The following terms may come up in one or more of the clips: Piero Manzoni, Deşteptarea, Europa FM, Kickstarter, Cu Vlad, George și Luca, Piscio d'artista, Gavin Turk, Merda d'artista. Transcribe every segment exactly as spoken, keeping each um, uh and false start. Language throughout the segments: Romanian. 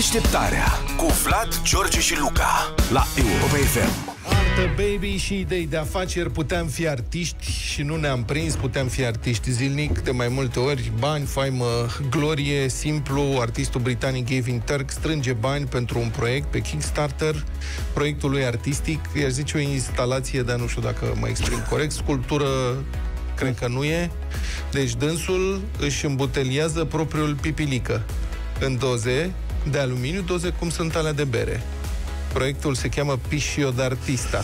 Deșteptarea cu Vlad, George și Luca la Europa F M. Artă, baby și idei de afaceri. Puteam fi artiști și nu ne-am prins. Puteam fi artiști zilnic de mai multe ori. Bani, faimă, glorie. Simplu, artistul britanic Gavin Turk strânge bani pentru un proiect pe Kickstarter. Proiectul lui artistic, i-aș zice o instalație, dar nu știu dacă mă exprim corect. Sculptură, cred că nu e. Deci dânsul își îmbuteliază propriul pipilică în doze de aluminiu, doze cum sunt alea de bere. Proiectul se cheamă Piscio d'artista.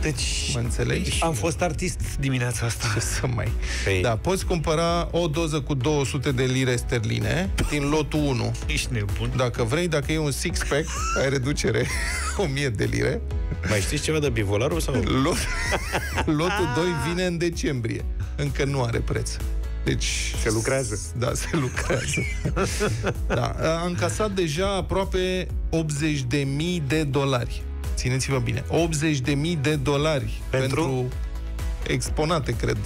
Deci, mă înțelegi? Am fost artist dimineața asta. Ce să mai... Ei. Da, poți cumpăra o doză cu două sute de lire sterline din lotul unu. Ești nebun. Dacă vrei, dacă e un six-pack, ai reducere o mie de lire. Mai știi ceva de bivolarul sau? Lot... Lotul doi vine în decembrie. Încă nu are preț. Deci, se lucrează. Da, se lucrează. Da. A încasat deja aproape optzeci de mii de dolari. Țineți-vă bine. optzeci de mii de dolari pentru, pentru exponate, cred.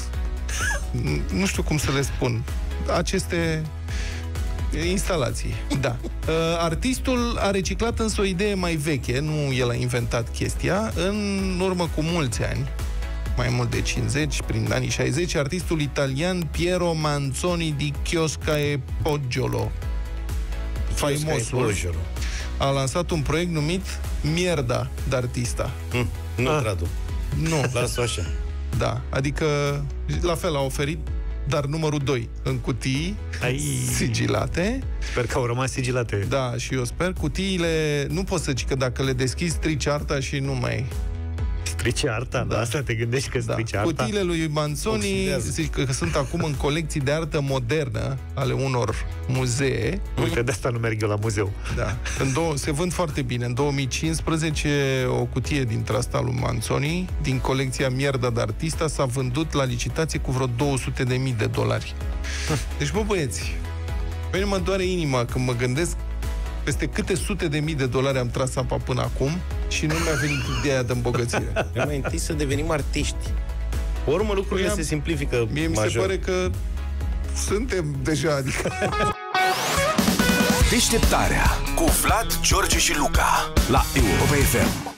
Nu știu cum să le spun. Aceste instalații. Da. Artistul a reciclat însă o idee mai veche, nu el a inventat chestia, în urmă cu mulți ani. Mai mult de cincizeci, prin anii șaizeci, artistul italian Piero Manzoni di Chiosca e Poggiolo, faimosul, a lansat un proiect numit Merda d'artista. Mm, nu ah. tradu. Nu. Las-o așa. Da, adică la fel a oferit, dar numărul doi, în cutii Ai. sigilate. Sper că au rămas sigilate. Da, și eu sper. Cutiile, nu poți să zici că dacă le deschizi, strici arta și nu mai... Strici arta, da. Asta te gândești că strici da. arta. Cutiile lui Manzoni zic că sunt acum în colecții de artă modernă ale unor muzee. Uite, de asta nu merg eu la muzeu. Da. În două, se vând foarte bine. În două mii cincisprezece, o cutie dintre asta lui Manzoni, din colecția Merda d'artista, s-a vândut la licitație cu vreo două sute de mii de dolari. Deci, bă, băieți, pe mine mă doare inima când mă gândesc peste câte sute de mii de dolari am tras apa până acum și nu mi-a venit ideea de îmbogățire. E mai întâi să devenim artiști. Pe urmă lucrurile se simplifică. Mie major. Mi se pare că suntem deja, adică... Deșteptarea cu Vlad, George și Luca la Europa F M.